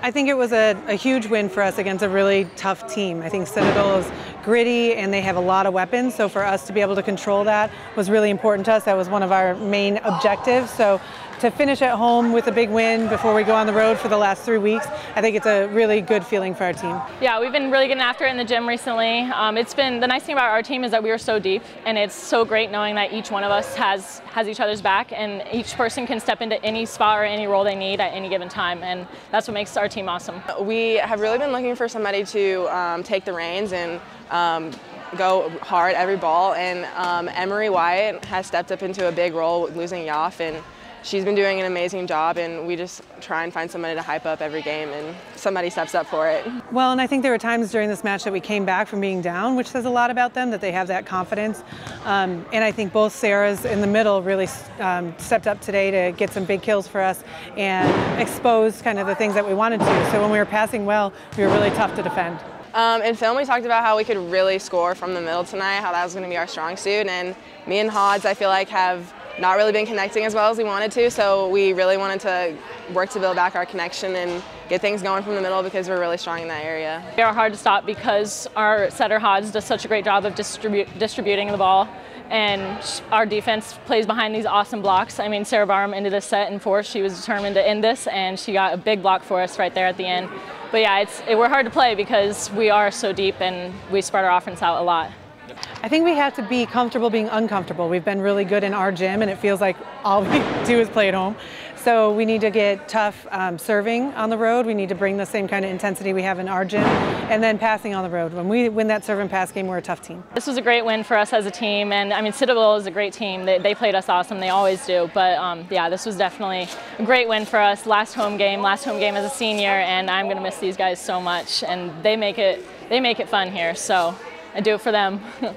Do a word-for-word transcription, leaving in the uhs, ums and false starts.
I think it was a, a huge win for us against a really tough team. I think Citadel is gritty and they have a lot of weapons, so for us to be able to control that was really important to us. That was one of our main objectives. So to finish at home with a big win before we go on the road for the last three weeks, I think it's a really good feeling for our team. Yeah, we've been really getting after it in the gym recently. Um, it's been, the nice thing about our team is that we are so deep, and it's so great knowing that each one of us has, has each other's back, and each person can step into any spot or any role they need at any given time, and that's what makes our team awesome. We have really been looking for somebody to um, take the reins and um, go hard every ball, and um, Emery Wyatt has stepped up into a big role with losing Yoff, and she's been doing an amazing job, and we just try and find somebody to hype up every game, and somebody steps up for it. Well, and I think there were times during this match that we came back from being down, which says a lot about them, that they have that confidence. Um, and I think both Sarahs in the middle really um, stepped up today to get some big kills for us and exposed kind of the things that we wanted to. So when we were passing well, we were really tough to defend. Um, in film, we talked about how we could really score from the middle tonight, how that was going to be our strong suit, and me and Hodges, I feel like, have not really been connecting as well as we wanted to, so we really wanted to work to build back our connection and get things going from the middle because we're really strong in that area. We are hard to stop because our setter Hodges does such a great job of distribu distributing the ball, and our defense plays behind these awesome blocks. I mean, Sarah Barum ended this set in four. She was determined to end this, and she got a big block for us right there at the end. But yeah, it's, it, we're hard to play because we are so deep and we spread our offense out a lot. I think we have to be comfortable being uncomfortable. We've been really good in our gym, and it feels like all we do is play at home. So we need to get tough um, serving on the road. We need to bring the same kind of intensity we have in our gym, and then passing on the road. When we win that serve and pass game, we're a tough team. This was a great win for us as a team, and I mean, Citadel is a great team. They, they played us awesome. They always do. But um, yeah, this was definitely a great win for us. Last home game, last home game as a senior, and I'm gonna miss these guys so much. And they make it, they make it fun here. So I do it for them.